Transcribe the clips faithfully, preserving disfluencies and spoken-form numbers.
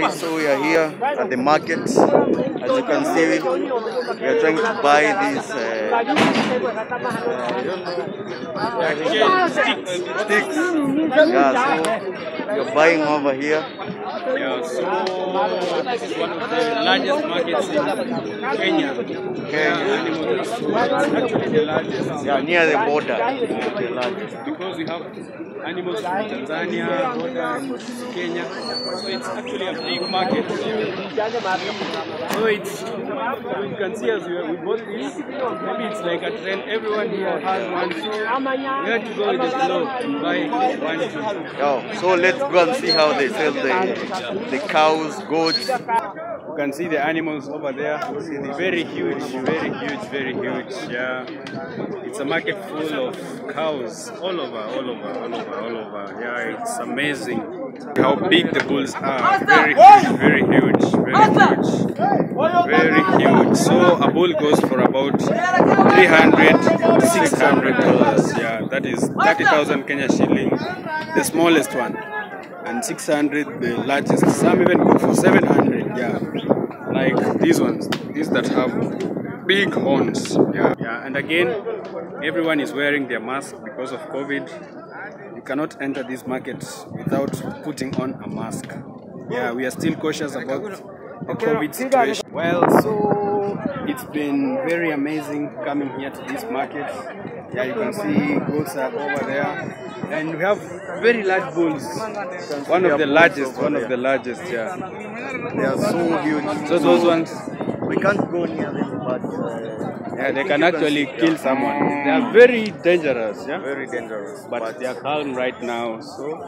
guys, so we are here at the market. As you can see, we are trying to buy these uh, sticks. Yeah, so you're buying over here. Yeah, so this is one of the largest markets in Kenya. Okay. Actually, the largest. Yeah, near the border. The largest. Because we have animals from Tanzania, border, Kenya. So it's actually a big market. So it's, you can see as we bought this, maybe it's like a trend. Everyone here has one. We had to go with the flow to buy one. Yeah, so let's go and see how they sell the, the cows, goats. You can see the animals over there. Very huge, very huge, very huge. Yeah, it's a market full of cows all over, all over, all over, all over. Yeah, it's amazing how big the bulls are. Very huge, very huge, very huge, very huge. So a bull goes for about three hundred, six hundred dollars. Yeah, that is thirty thousand Kenya shilling, the smallest one, and six hundred the largest. Some even go for seven hundred. Yeah. Like these ones, these that have big horns. Yeah, yeah. And again, everyone is wearing their mask because of COVID. You cannot enter this market without putting on a mask. Yeah, we are still cautious about the COVID situation. Well, so it's been very amazing coming here to this market. Yeah, you can see goats are over there. And we have very large bulls. One of the largest, one of the largest, yeah. They are so huge. So those ones? We can't go near them, but... Uh, yeah, they can actually kill someone. They are very dangerous, yeah? Very dangerous. But, but they are calm right now, so...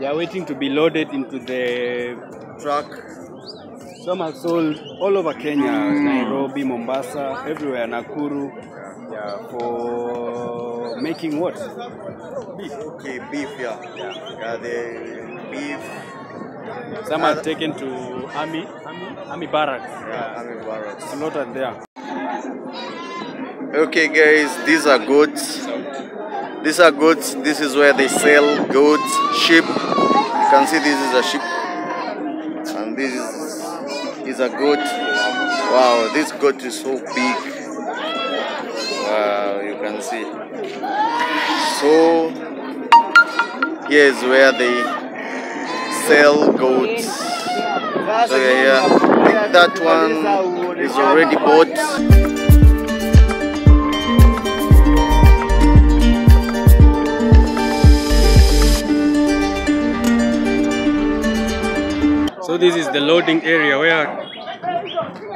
They are waiting to be loaded into the... truck. Some are sold all over Kenya, Nairobi, Mombasa, everywhere, Nakuru, yeah, for making what? Beef. Okay, beef, yeah. yeah. yeah the beef. Some are taken to army, army, army barracks. Yeah, army barracks. Slaughtered there. Okay, guys, these are goats. These are goats. This is where they sell goats, sheep. You can see this is a sheep, and this is. is a goat. Wow, this goat is so big. Wow, you can see. So here is where they sell goats. So yeah, I think that one is already bought. So this is the loading area where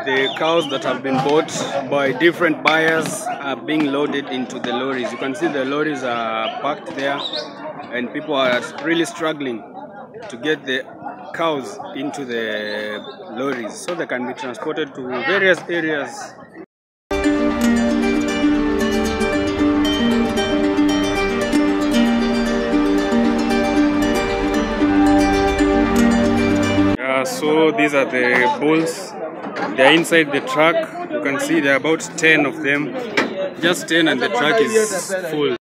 the cows that have been bought by different buyers are being loaded into the lorries. You can see the lorries are packed there and people are really struggling to get the cows into the lorries so they can be transported to various areas. So these are the bulls. They are inside the truck. You can see there are about ten of them. Just ten and the truck is full.